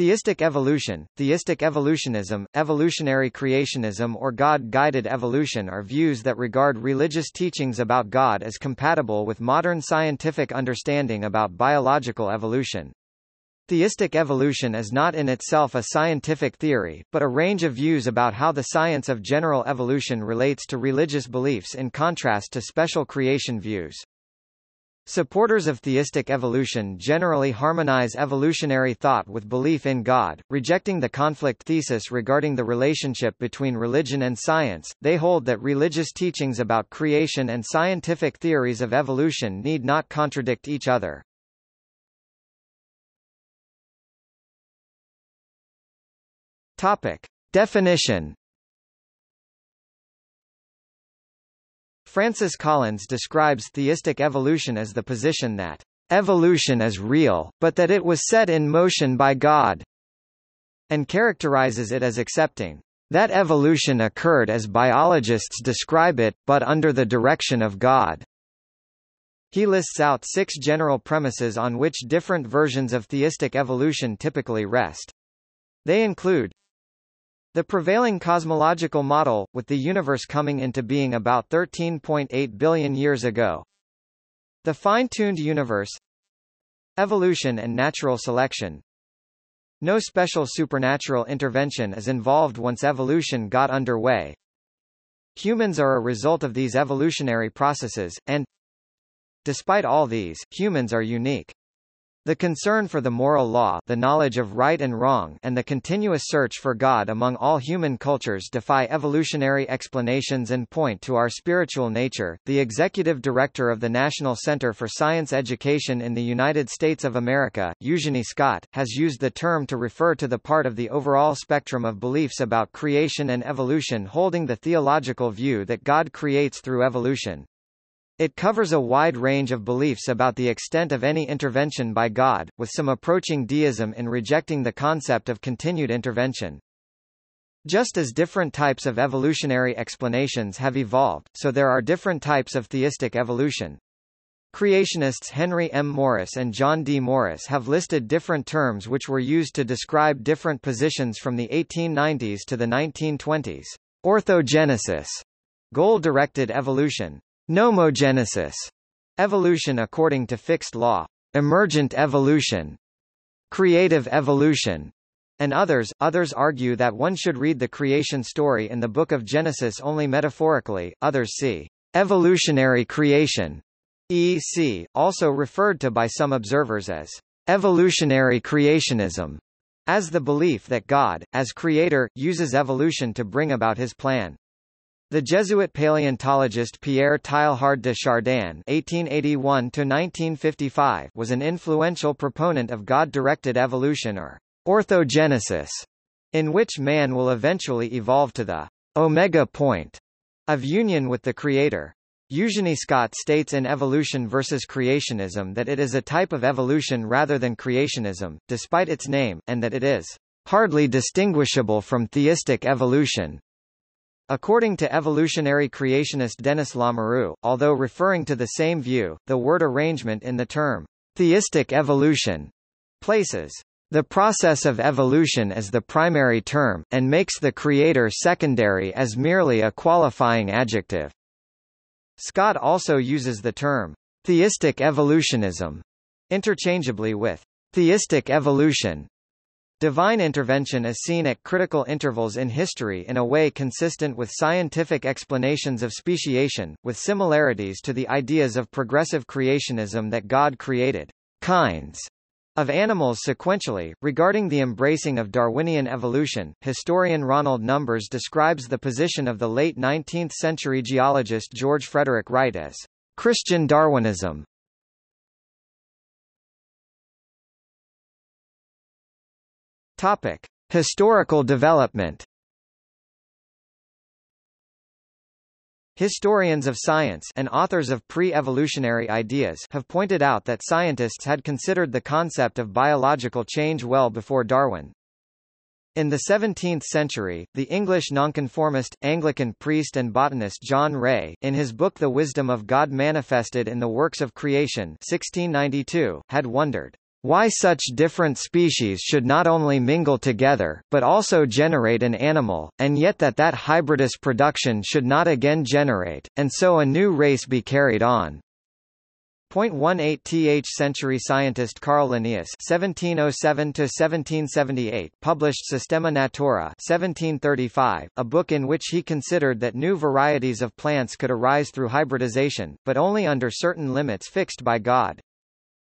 Theistic evolution, theistic evolutionism, evolutionary creationism or God-guided evolution are views that regard religious teachings about God as compatible with modern scientific understanding about biological evolution. Theistic evolution is not in itself a scientific theory, but a range of views about how the science of general evolution relates to religious beliefs in contrast to special creation views. Supporters of theistic evolution generally harmonize evolutionary thought with belief in God, rejecting the conflict thesis regarding the relationship between religion and science. They hold that religious teachings about creation and scientific theories of evolution need not contradict each other. Topic: Definition. Francis Collins describes theistic evolution as the position that evolution is real, but that it was set in motion by God, and characterizes it as accepting that evolution occurred as biologists describe it, but under the direction of God. He lists out 6 general premises on which different versions of theistic evolution typically rest. They include the prevailing cosmological model, with the universe coming into being about 13.8 billion years ago. The fine-tuned universe. Evolution and natural selection. No special supernatural intervention is involved once evolution got underway. Humans are a result of these evolutionary processes, and despite all these, humans are unique. The concern for the moral law, the knowledge of right and wrong, and the continuous search for God among all human cultures defy evolutionary explanations and point to our spiritual nature. The executive director of the National Center for Science Education in the United States of America, Eugenie Scott, has used the term to refer to the part of the overall spectrum of beliefs about creation and evolution holding the theological view that God creates through evolution. It covers a wide range of beliefs about the extent of any intervention by God, with some approaching deism in rejecting the concept of continued intervention. Just as different types of evolutionary explanations have evolved, so there are different types of theistic evolution. Creationists Henry M. Morris and John D. Morris have listed different terms which were used to describe different positions from the 1890s to the 1920s. Orthogenesis, goal-directed evolution. Nomogenesis, evolution according to fixed law, emergent evolution, creative evolution, and others. Others argue that one should read the creation story in the book of Genesis only metaphorically. Others see evolutionary creation, e.c., also referred to by some observers as evolutionary creationism, as the belief that God, as creator, uses evolution to bring about his plan. The Jesuit paleontologist Pierre Teilhard de Chardin (1881–1955) was an influential proponent of God-directed evolution or orthogenesis, in which man will eventually evolve to the omega point of union with the Creator. Eugenie Scott states in Evolution versus Creationism that it is a type of evolution rather than creationism, despite its name, and that it is hardly distinguishable from theistic evolution. According to evolutionary creationist Dennis Lamoureux, although referring to the same view, the word arrangement in the term theistic evolution places the process of evolution as the primary term, and makes the creator secondary as merely a qualifying adjective. Scott also uses the term theistic evolutionism interchangeably with theistic evolution. Divine intervention is seen at critical intervals in history in a way consistent with scientific explanations of speciation, with similarities to the ideas of progressive creationism that God created kinds of animals sequentially. Regarding the embracing of Darwinian evolution, historian Ronald Numbers describes the position of the late 19th century geologist George Frederick Wright as Christian Darwinism. Topic: Historical development. Historians of science and authors of pre-evolutionary ideas have pointed out that scientists had considered the concept of biological change well before Darwin. In the 17th century, the English nonconformist, Anglican priest and botanist John Ray, in his book The Wisdom of God Manifested in the Works of Creation 1692, had wondered, Why such different species should not only mingle together, but also generate an animal, and yet that hybridous production should not again generate, and so a new race be carried on. 18th century scientist Carl Linnaeus (1707–1778) published Systema Naturae (1735), a book in which he considered that new varieties of plants could arise through hybridization, but only under certain limits fixed by God.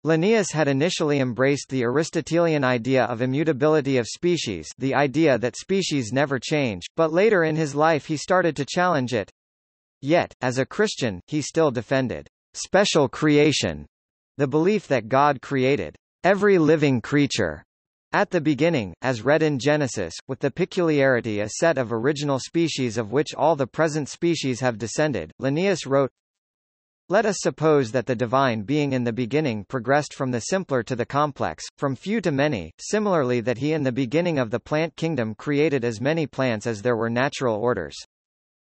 Linnaeus had initially embraced the Aristotelian idea of immutability of species, the idea that species never change, but later in his life he started to challenge it. Yet, as a Christian, he still defended special creation, the belief that God created every living creature at the beginning, as read in Genesis, with the peculiarity a set of original species of which all the present species have descended. Linnaeus wrote, "Let us suppose that the divine being in the beginning progressed from the simpler to the complex, from few to many, similarly that he in the beginning of the plant kingdom created as many plants as there were natural orders.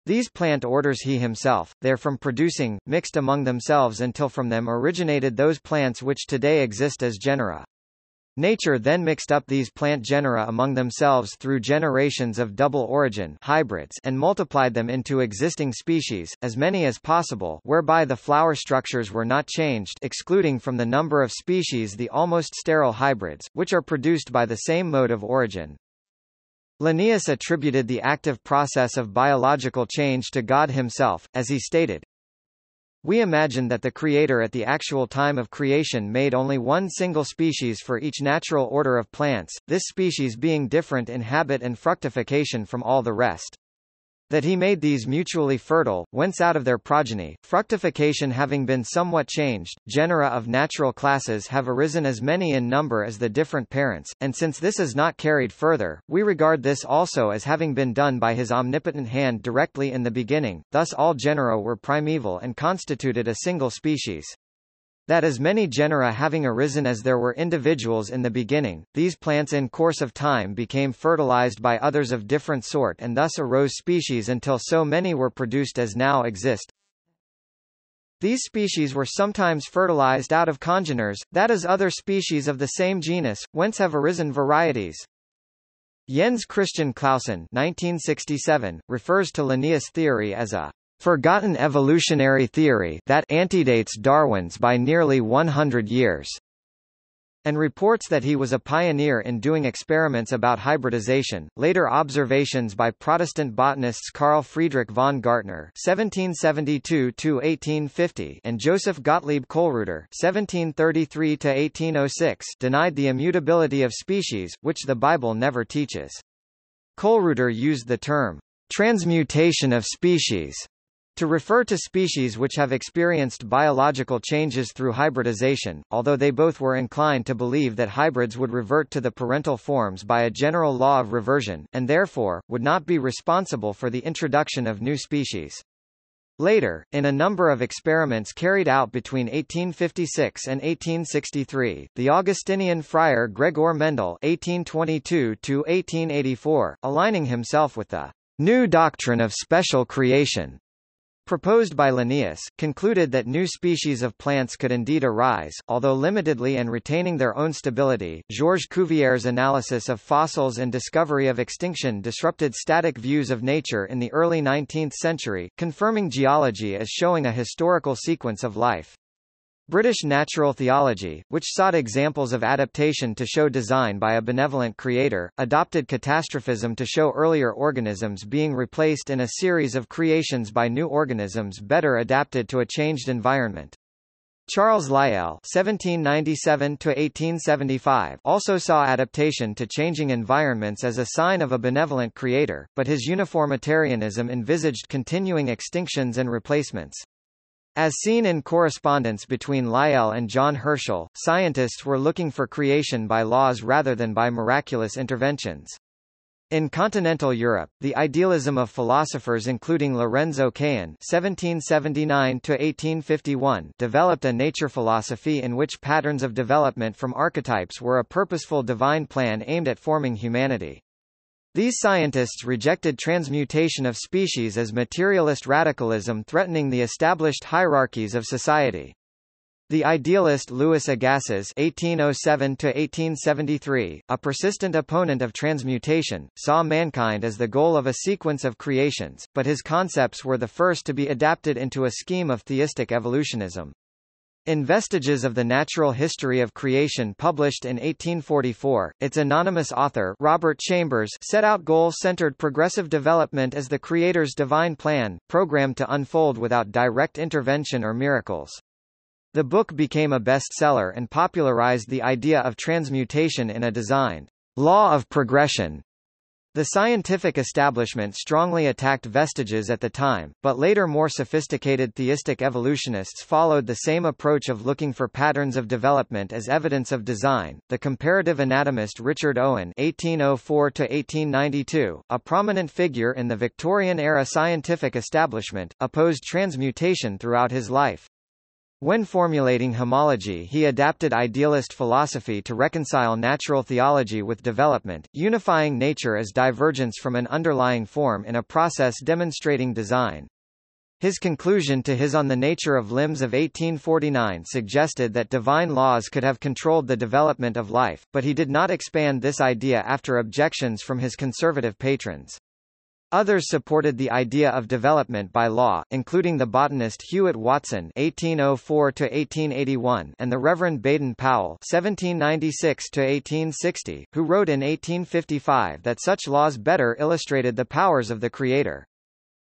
These plant orders he himself, therefrom producing, mixed among themselves until from them originated those plants which today exist as genera. Nature then mixed up these plant genera among themselves through generations of double origin hybrids and multiplied them into existing species, as many as possible, whereby the flower structures were not changed, excluding from the number of species the almost sterile hybrids, which are produced by the same mode of origin." Linnaeus attributed the active process of biological change to God himself, as he stated, "We imagine that the Creator at the actual time of creation made only one single species for each natural order of plants, this species being different in habit and fructification from all the rest. That he made these mutually fertile, whence out of their progeny, fructification having been somewhat changed, genera of natural classes have arisen as many in number as the different parents, and since this is not carried further, we regard this also as having been done by his omnipotent hand directly in the beginning, thus all genera were primeval and constituted a single species. That as many genera having arisen as there were individuals in the beginning, these plants in course of time became fertilized by others of different sort and thus arose species until so many were produced as now exist. These species were sometimes fertilized out of congeners, that is other species of the same genus, whence have arisen varieties." Jens Christian Clausen (1967) refers to Linnaeus' theory as a forgotten evolutionary theory that antedates Darwin's by nearly 100 years, and reports that he was a pioneer in doing experiments about hybridization. Later observations by Protestant botanists Carl Friedrich von Gartner (1772–1850) and Joseph Gottlieb Kolreuter (1733–1806) denied the immutability of species, which the Bible never teaches. Kolreuter used the term transmutation of species to refer to species which have experienced biological changes through hybridization, although they both were inclined to believe that hybrids would revert to the parental forms by a general law of reversion, and therefore, would not be responsible for the introduction of new species. Later, in a number of experiments carried out between 1856 and 1863, the Augustinian friar Gregor Mendel (1822–1884), aligning himself with the new doctrine of special creation proposed by Linnaeus, concluded that new species of plants could indeed arise, although limitedly and retaining their own stability. Georges Cuvier's analysis of fossils and discovery of extinction disrupted static views of nature in the early 19th century, confirming geology as showing a historical sequence of life. British natural theology, which sought examples of adaptation to show design by a benevolent creator, adopted catastrophism to show earlier organisms being replaced in a series of creations by new organisms better adapted to a changed environment. Charles Lyell (1797–1875) also saw adaptation to changing environments as a sign of a benevolent creator, but his uniformitarianism envisaged continuing extinctions and replacements. As seen in correspondence between Lyell and John Herschel, scientists were looking for creation by laws rather than by miraculous interventions. In continental Europe, the idealism of philosophers including Lorenzo Cain (1779–1851) developed a nature philosophy in which patterns of development from archetypes were a purposeful divine plan aimed at forming humanity. These scientists rejected transmutation of species as materialist radicalism threatening the established hierarchies of society. The idealist Louis Agassiz (1807–1873), a persistent opponent of transmutation, saw mankind as the goal of a sequence of creations, but his concepts were the first to be adapted into a scheme of theistic evolutionism. In Vestiges of the Natural History of Creation, published in 1844, its anonymous author Robert Chambers set out goal-centered progressive development as the Creator's divine plan, programmed to unfold without direct intervention or miracles. The book became a bestseller and popularized the idea of transmutation in a designed law of progression. The scientific establishment strongly attacked Vestiges at the time, but later more sophisticated theistic evolutionists followed the same approach of looking for patterns of development as evidence of design. The comparative anatomist Richard Owen (1804–1892), a prominent figure in the Victorian-era scientific establishment, opposed transmutation throughout his life. When formulating homology, he adapted idealist philosophy to reconcile natural theology with development, unifying nature as divergence from an underlying form in a process demonstrating design. His conclusion to his On the Nature of Limbs of 1849 suggested that divine laws could have controlled the development of life, but he did not expand this idea after objections from his conservative patrons. Others supported the idea of development by law, including the botanist Hewitt Watson (1804–1881) and the Reverend Baden Powell (1796–1860), who wrote in 1855 that such laws better illustrated the powers of the Creator.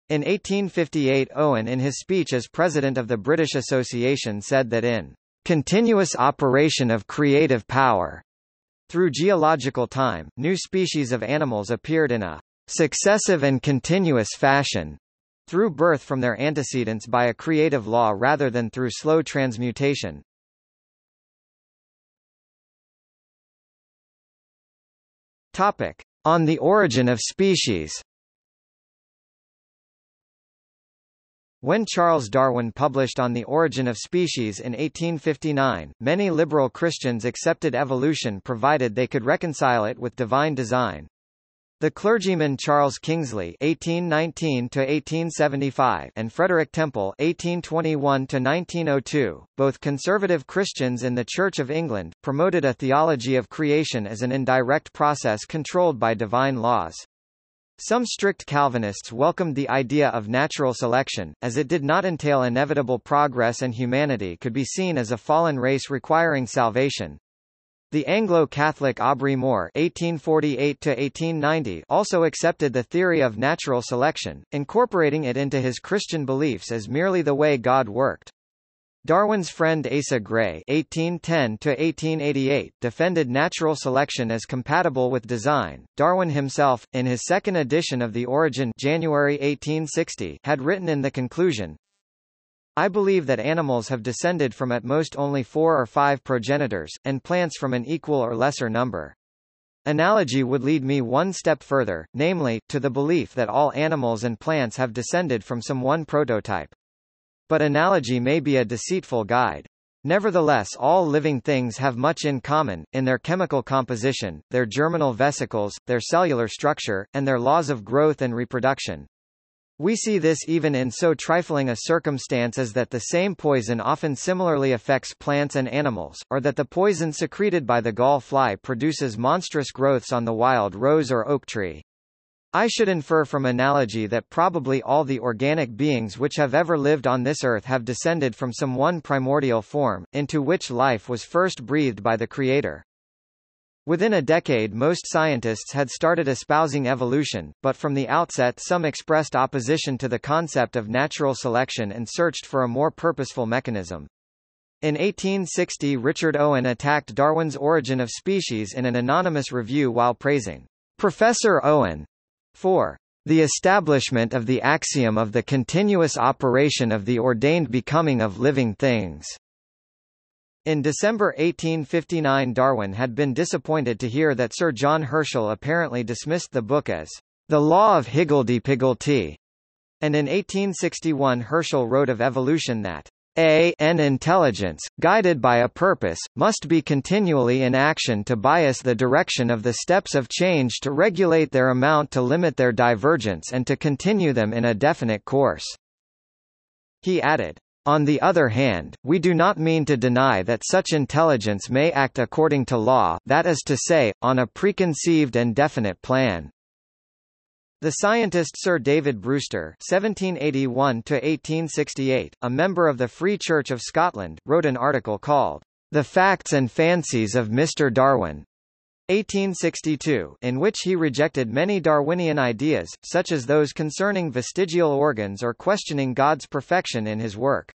In 1858, Owen, in his speech as president of the British Association, said that in "continuous operation of creative power" through geological time, new species of animals appeared in a successive and continuous fashion, through birth from their antecedents by a creative law rather than through slow transmutation. Topic: On the Origin of Species. When Charles Darwin published On the Origin of Species in 1859, many liberal Christians accepted evolution provided they could reconcile it with divine design. The clergymen Charles Kingsley (1819–1875) and Frederick Temple (1821–1902), both conservative Christians in the Church of England, promoted a theology of creation as an indirect process controlled by divine laws. Some strict Calvinists welcomed the idea of natural selection, as it did not entail inevitable progress and humanity could be seen as a fallen race requiring salvation. The Anglo-Catholic Aubrey Moore (1848–1890) also accepted the theory of natural selection, incorporating it into his Christian beliefs as merely the way God worked. Darwin's friend Asa Gray (1810–1888) defended natural selection as compatible with design. Darwin himself, in his second edition of The Origin (January 1860), had written in the conclusion, "I believe that animals have descended from at most only 4 or 5 progenitors, and plants from an equal or lesser number. Analogy would lead me one step further, namely, to the belief that all animals and plants have descended from some one prototype. But analogy may be a deceitful guide. Nevertheless, all living things have much in common, in their chemical composition, their germinal vesicles, their cellular structure, and their laws of growth and reproduction. We see this even in so trifling a circumstance as that the same poison often similarly affects plants and animals, or that the poison secreted by the gall fly produces monstrous growths on the wild rose or oak tree. I should infer from analogy that probably all the organic beings which have ever lived on this earth have descended from some one primordial form, into which life was first breathed by the Creator." Within a decade most scientists had started espousing evolution, but from the outset some expressed opposition to the concept of natural selection and searched for a more purposeful mechanism. In 1860 Richard Owen attacked Darwin's Origin of Species in an anonymous review while praising Professor Owen for the establishment of the axiom of the continuous operation of the ordained becoming of living things. In December 1859 Darwin had been disappointed to hear that Sir John Herschel apparently dismissed the book as the law of higgledy-piggledy, and in 1861 Herschel wrote of evolution that an intelligence, guided by a purpose, must be continually in action to bias the direction of the steps of change, to regulate their amount, to limit their divergence and to continue them in a definite course. He added, On the other hand, we do not mean to deny that such intelligence may act according to law, that is to say, on a preconceived and definite plan. The scientist Sir David Brewster (1781–1868), a member of the Free Church of Scotland, wrote an article called "The Facts and Fancies of Mr. Darwin" (1862), in which he rejected many Darwinian ideas, such as those concerning vestigial organs or questioning God's perfection in his work.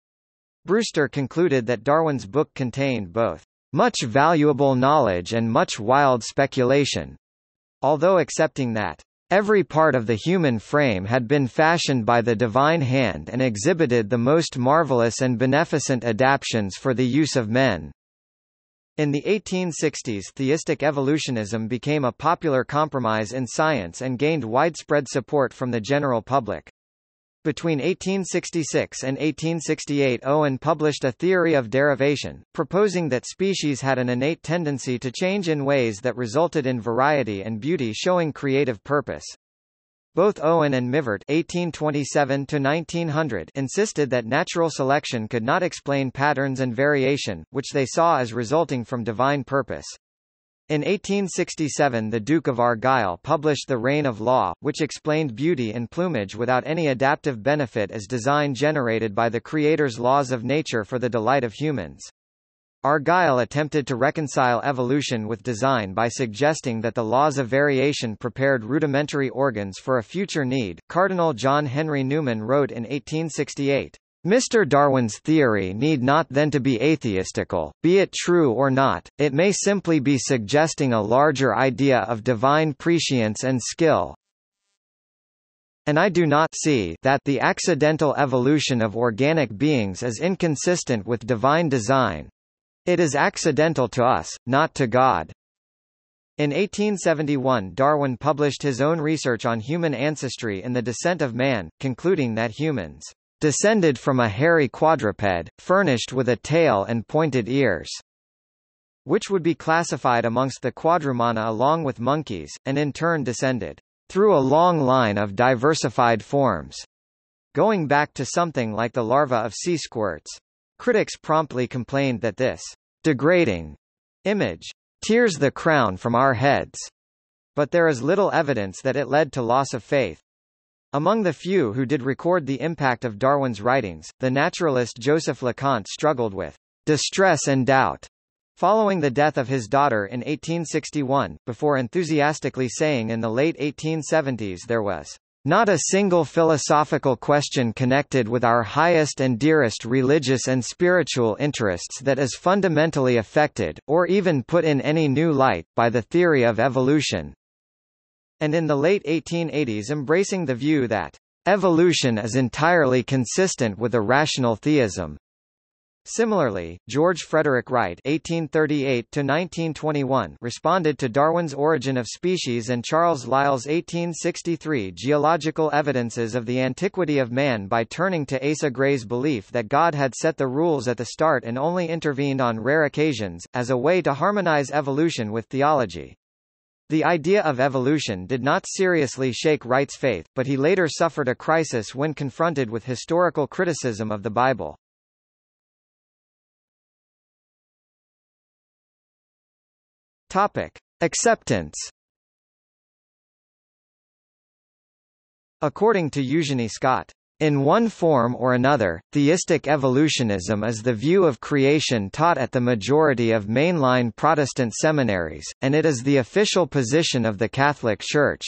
Brewster concluded that Darwin's book contained both much valuable knowledge and much wild speculation, although accepting that every part of the human frame had been fashioned by the divine hand and exhibited the most marvelous and beneficent adaptations for the use of men. In the 1860s, theistic evolutionism became a popular compromise in science and gained widespread support from the general public. Between 1866 and 1868, Owen published a theory of derivation, proposing that species had an innate tendency to change in ways that resulted in variety and beauty showing creative purpose. Both Owen and Mivart (1827–1900) insisted that natural selection could not explain patterns and variation, which they saw as resulting from divine purpose. In 1867, the Duke of Argyll published The Reign of Law, which explained beauty in plumage without any adaptive benefit as design generated by the Creator's laws of nature for the delight of humans. Argyll attempted to reconcile evolution with design by suggesting that the laws of variation prepared rudimentary organs for a future need. Cardinal John Henry Newman wrote in 1868. Mr. Darwin's theory need not then to be atheistical, be it true or not, it may simply be suggesting a larger idea of divine prescience and skill. And I do not see that the accidental evolution of organic beings is inconsistent with divine design. It is accidental to us, not to God. In 1871, Darwin published his own research on human ancestry in The Descent of Man, concluding that humans descended from a hairy quadruped, furnished with a tail and pointed ears, which would be classified amongst the quadrumana along with monkeys, and in turn descended through a long line of diversified forms, going back to something like the larvae of sea squirts. Critics promptly complained that this degrading image tears the crown from our heads, but there is little evidence that it led to loss of faith. Among the few who did record the impact of Darwin's writings, the naturalist Joseph LeConte struggled with distress and doubt following the death of his daughter in 1861, before enthusiastically saying in the late 1870s there was not a single philosophical question connected with our highest and dearest religious and spiritual interests that is fundamentally affected, or even put in any new light, by the theory of evolution. And in the late 1880s embracing the view that evolution is entirely consistent with a rational theism. Similarly, George Frederick Wright (1838–1921) responded to Darwin's Origin of Species and Charles Lyell's 1863 Geological Evidences of the Antiquity of Man by turning to Asa Gray's belief that God had set the rules at the start and only intervened on rare occasions, as a way to harmonize evolution with theology. The idea of evolution did not seriously shake Wright's faith, but he later suffered a crisis when confronted with historical criticism of the Bible. Topic: Acceptance. According to Eugenie Scott, in one form or another, theistic evolutionism is the view of creation taught at the majority of mainline Protestant seminaries, and it is the official position of the Catholic Church.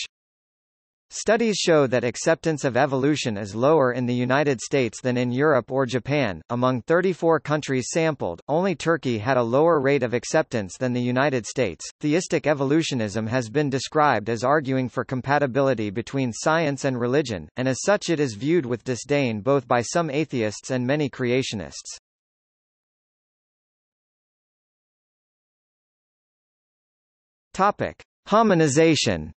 Studies show that acceptance of evolution is lower in the United States than in Europe or Japan. Among 34 countries sampled, only Turkey had a lower rate of acceptance than the United States. Theistic evolutionism has been described as arguing for compatibility between science and religion, and as such it is viewed with disdain both by some atheists and many creationists. Topic: Hominization.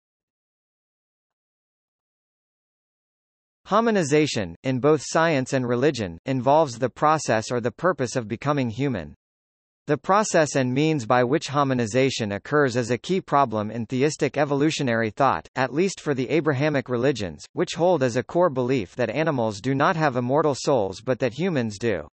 Hominization, in both science and religion, involves the process or the purpose of becoming human. The process and means by which hominization occurs is a key problem in theistic evolutionary thought, at least for the Abrahamic religions, which hold as a core belief that animals do not have immortal souls but that humans do.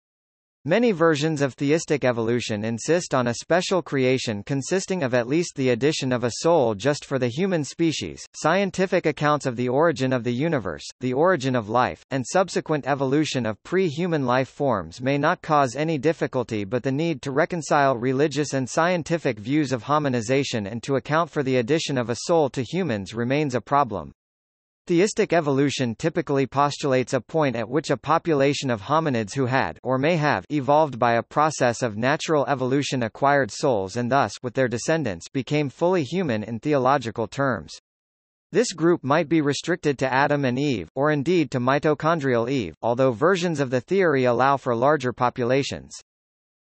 Many versions of theistic evolution insist on a special creation consisting of at least the addition of a soul just for the human species. Scientific accounts of the origin of the universe, the origin of life, and subsequent evolution of pre-human life forms may not cause any difficulty, but the need to reconcile religious and scientific views of hominization and to account for the addition of a soul to humans remains a problem. Theistic evolution typically postulates a point at which a population of hominids who had or may have evolved by a process of natural evolution acquired souls and thus with their descendants became fully human in theological terms. This group might be restricted to Adam and Eve, or indeed to mitochondrial Eve, although versions of the theory allow for larger populations.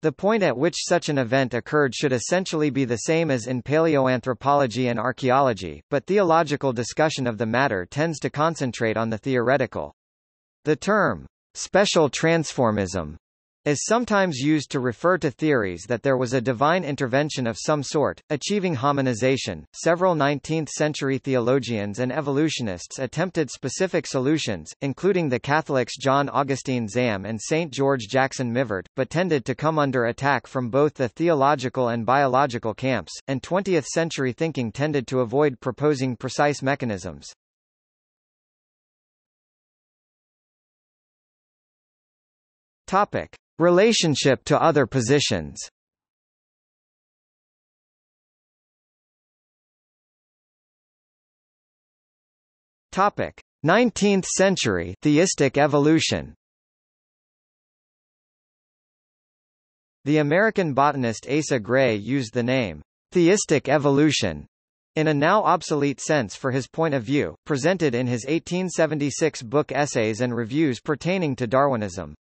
The point at which such an event occurred should essentially be the same as in paleoanthropology and archaeology, but theological discussion of the matter tends to concentrate on the theoretical. The term, special transformism, is sometimes used to refer to theories that there was a divine intervention of some sort, achieving hominization. Several 19th-century theologians and evolutionists attempted specific solutions, including the Catholics John Augustine Zam and St. George Jackson Mivart, but tended to come under attack from both the theological and biological camps, and 20th-century thinking tended to avoid proposing precise mechanisms. Topic: relationship to other positions. Topic: 19th century theistic evolution. The American botanist Asa Gray used the name theistic evolution in a now obsolete sense for his point of view, presented in his 1876 book Essays and Reviews Pertaining to Darwinism.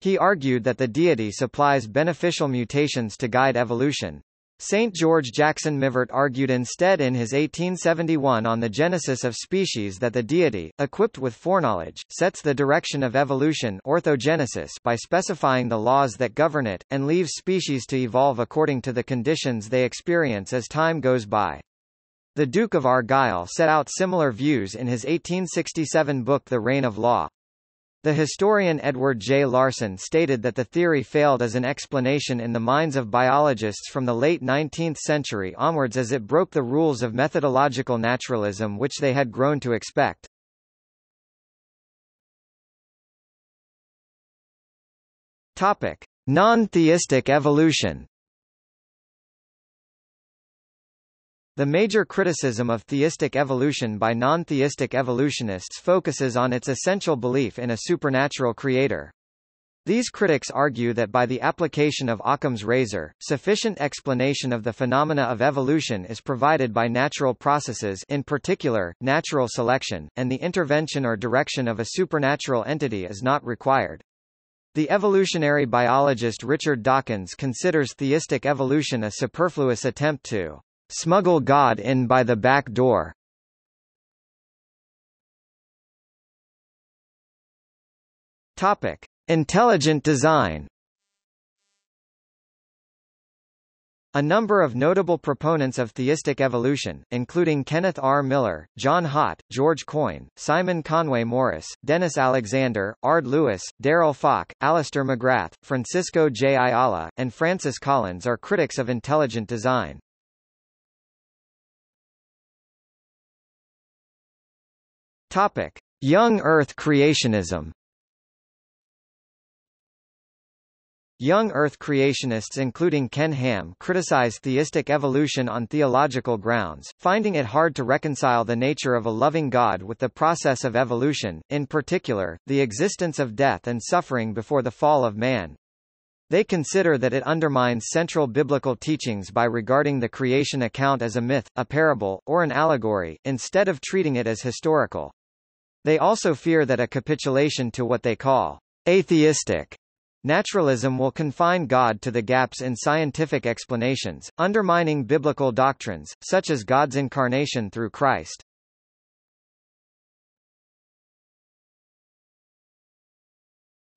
He argued that the deity supplies beneficial mutations to guide evolution. St. George Jackson Mivart argued instead in his 1871 On the Genesis of Species that the deity, equipped with foreknowledge, sets the direction of evolution orthogenesis by specifying the laws that govern it, and leaves species to evolve according to the conditions they experience as time goes by. The Duke of Argyll set out similar views in his 1867 book The Reign of Law. The historian Edward J. Larson stated that the theory failed as an explanation in the minds of biologists from the late 19th century onwards, as it broke the rules of methodological naturalism which they had grown to expect. Topic: non-theistic evolution. The major criticism of theistic evolution by non-theistic evolutionists focuses on its essential belief in a supernatural creator. These critics argue that by the application of Occam's razor, sufficient explanation of the phenomena of evolution is provided by natural processes, in particular, natural selection, and the intervention or direction of a supernatural entity is not required. The evolutionary biologist Richard Dawkins considers theistic evolution a superfluous attempt to smuggle God in by the back door. Topic: intelligent design. A number of notable proponents of theistic evolution, including Kenneth R. Miller, John Hott, George Coyne, Simon Conway Morris, Dennis Alexander, Ard Lewis, Darrell Fock, Alistair McGrath, Francisco J. Ayala, and Francis Collins are critics of intelligent design. Topic: young Earth creationism. Young Earth creationists including Ken Ham criticize theistic evolution on theological grounds, finding it hard to reconcile the nature of a loving God with the process of evolution, in particular, the existence of death and suffering before the fall of man. They consider that it undermines central biblical teachings by regarding the creation account as a myth, a parable, or an allegory, instead of treating it as historical. They also fear that a capitulation to what they call atheistic naturalism will confine God to the gaps in scientific explanations, undermining biblical doctrines, such as God's incarnation through Christ.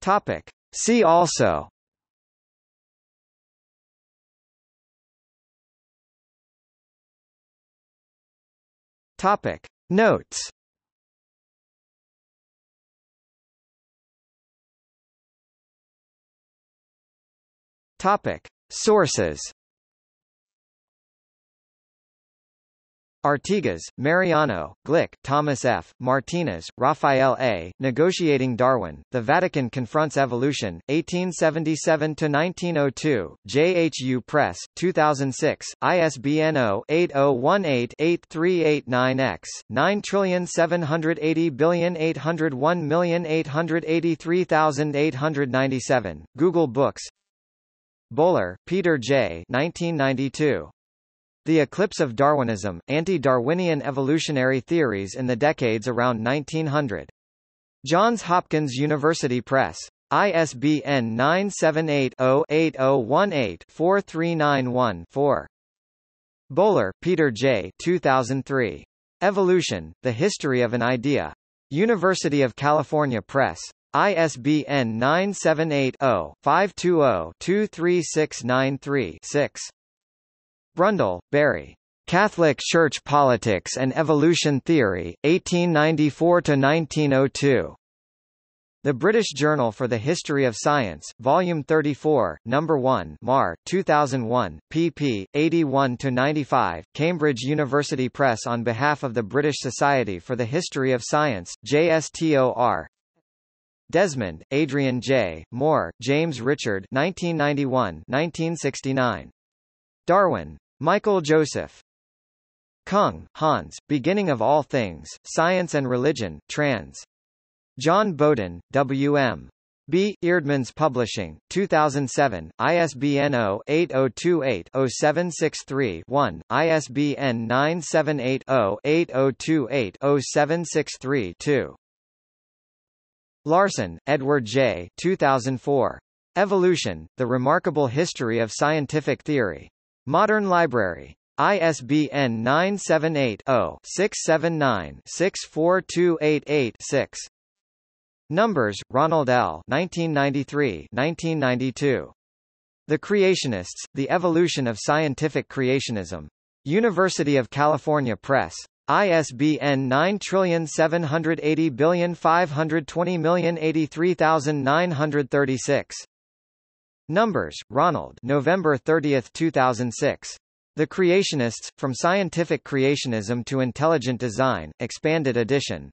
Topic: see also. Topic: notes. Topic: Sources. Artigas, Mariano, Glick, Thomas F., Martinez, Raphael A., Negotiating Darwin, The Vatican Confronts Evolution, 1877–1902, JHU Press, 2006, ISBN 0-8018-8389-X, 9780801883897, Google Books. Bowler, Peter J. 1992. The Eclipse of Darwinism, Anti-Darwinian Evolutionary Theories in the Decades Around 1900. Johns Hopkins University Press. ISBN 978-0-8018-4391-4. Bowler, Peter J. 2003. Evolution, The History of an Idea. University of California Press. ISBN 978-0-520-23693-6. Brundle, Barry. Catholic Church Politics and Evolution Theory, 1894–1902. The British Journal for the History of Science, Volume 34, No. 1, Mar. 2001, pp. 81–95, Cambridge University Press on behalf of the British Society for the History of Science, JSTOR. Desmond, Adrian J., Moore, James Richard 1991–1969. Darwin. Michael Joseph. Kung, Hans, Beginning of All Things, Science and Religion, trans. John Bowden, W.M. B. Eerdmans Publishing, 2007, ISBN 0-8028-0763-1, ISBN 978-0-8028-0763-2. Larson, Edward J. 2004. Evolution, The Remarkable History of Scientific Theory. Modern Library. ISBN 978-0-679-64288-6. Numbers, Ronald L. 1993–1992. The Creationists, The Evolution of Scientific Creationism. University of California Press. ISBN 9780520083936. Numbers, Ronald, November 30, 2006. The Creationists, From Scientific Creationism to Intelligent Design, Expanded Edition.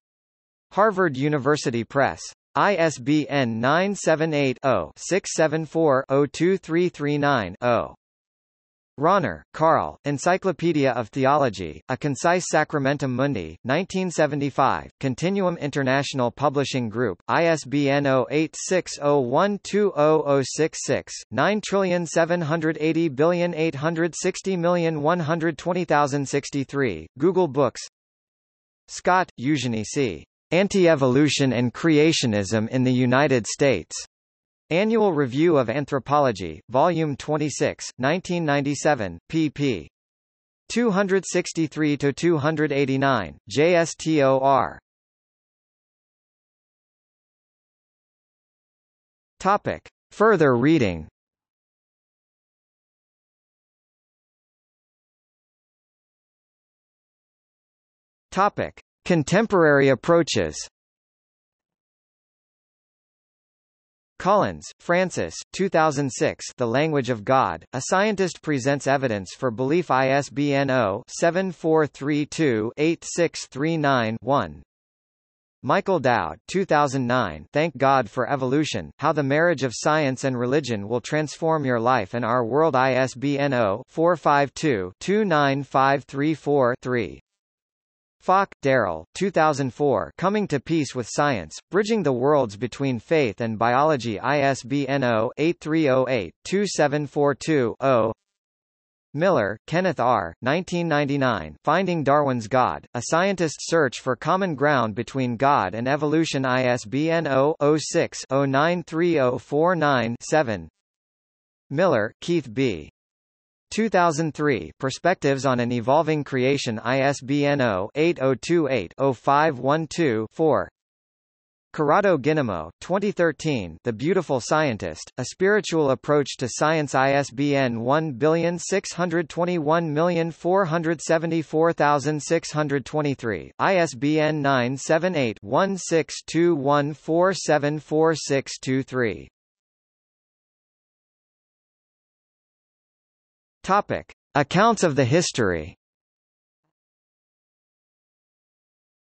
Harvard University Press. ISBN 978-0-674-02339-0. Rahner, Carl, Encyclopedia of Theology, A Concise Sacramentum Mundi, 1975, Continuum International Publishing Group, ISBN 0860120066, 9780860120063, Google Books. Scott, Eugenie C. Anti-Evolution and Creationism in the United States. Annual Review of Anthropology, Volume 26, 1997, pp. 263–289, JSTOR. Topic. Further reading. Topic. Contemporary approaches. Collins, Francis, 2006, The Language of God, A Scientist Presents Evidence for Belief, ISBN 0-7432-8639-1. Michael Dowd, 2009, Thank God for Evolution, How the Marriage of Science and Religion Will Transform Your Life and Our World, ISBN 0-452-29534-3. Falk, Darrell, 2004, Coming to Peace with Science, Bridging the Worlds Between Faith and Biology, ISBN 0-8308-2742-0. Miller, Kenneth R., 1999, Finding Darwin's God, A Scientist's Search for Common Ground Between God and Evolution, ISBN 0-06-093049-7. Miller, Keith B. 2003, Perspectives on an Evolving Creation, ISBN 0-8028-0512-4. Corrado Guinemo, 2013, The Beautiful Scientist, A Spiritual Approach to Science, ISBN 16214744623, ISBN 978-1621474623. Topic: Accounts of the history.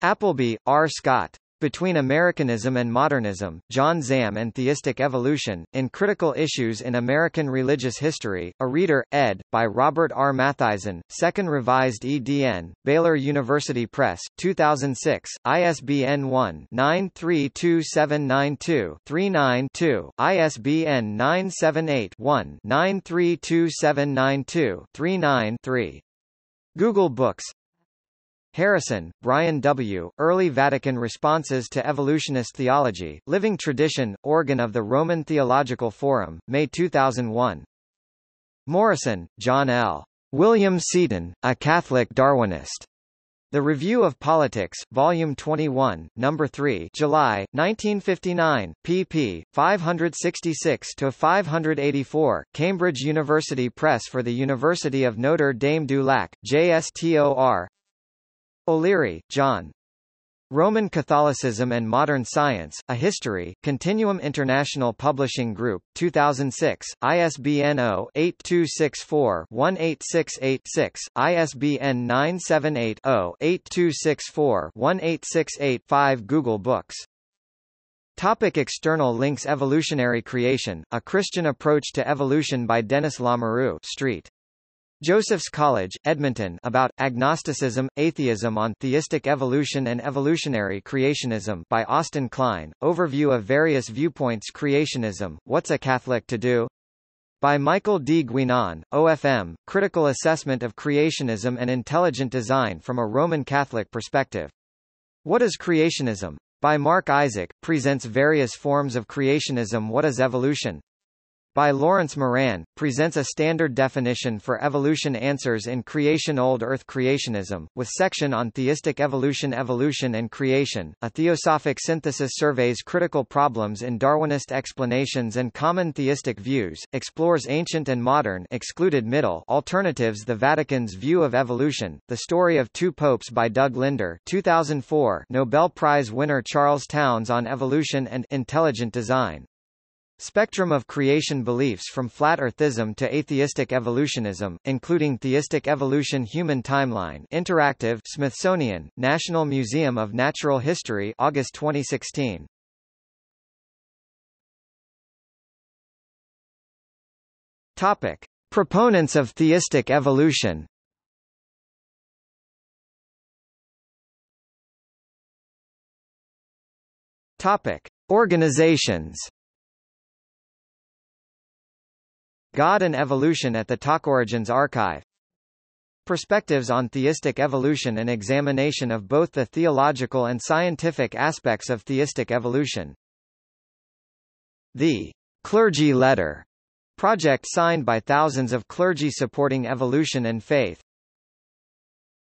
Appleby, R. Scott. Between Americanism and Modernism, John Zahm and Theistic Evolution, in Critical Issues in American Religious History, a Reader, ed., by Robert R. Matthiessen, 2nd Revised EDN, Baylor University Press, 2006, ISBN 1-932792-39-2, ISBN 978-1-932792-39-3. Google Books. Harrison, Brian W., Early Vatican Responses to Evolutionist Theology, Living Tradition, Organ of the Roman Theological Forum, May 2001. Morrison, John L. William Seaton, A Catholic Darwinist. The Review of Politics, Volume 21, No. 3, July, 1959, pp. 566–584, Cambridge University Press for the University of Notre Dame du Lac, JSTOR. O'Leary, John. Roman Catholicism and Modern Science, A History, Continuum International Publishing Group, 2006, ISBN 0-8264-18686, ISBN 978-0-8264-1868-5. Google Books. Topic: External links. Evolutionary Creation, A Christian Approach to Evolution by Dennis Lamoureux, St. Joseph's College, Edmonton. About Agnosticism, Atheism on Theistic Evolution and Evolutionary Creationism by Austin Klein. Overview of various viewpoints. Creationism, What's a Catholic to Do? By Michael D. Guinan, OFM, Critical Assessment of Creationism and Intelligent Design from a Roman Catholic Perspective. What is Creationism? By Mark Isaac, presents various forms of creationism. What is Evolution? By Lawrence Moran, presents a standard definition for evolution. Answers in Creation. Old Earth Creationism, with section on theistic evolution. Evolution and Creation, a theosophic synthesis, surveys critical problems in Darwinist explanations and common theistic views, explores ancient and modern excluded middle alternatives. The Vatican's View of Evolution, The Story of Two Popes by Doug Linder, 2004, Nobel Prize winner Charles Townes on Evolution and Intelligent Design. Spectrum of creation beliefs from flat earthism to atheistic evolutionism, including theistic evolution. Human Timeline Interactive, Smithsonian, National Museum of Natural History, August 2016. Topic: Proponents of theistic evolution. Topic: Organizations. God and Evolution at the TalkOrigins Archive. Perspectives on Theistic Evolution, an examination of both the theological and scientific aspects of theistic evolution. The Clergy Letter Project, signed by thousands of clergy supporting evolution and faith.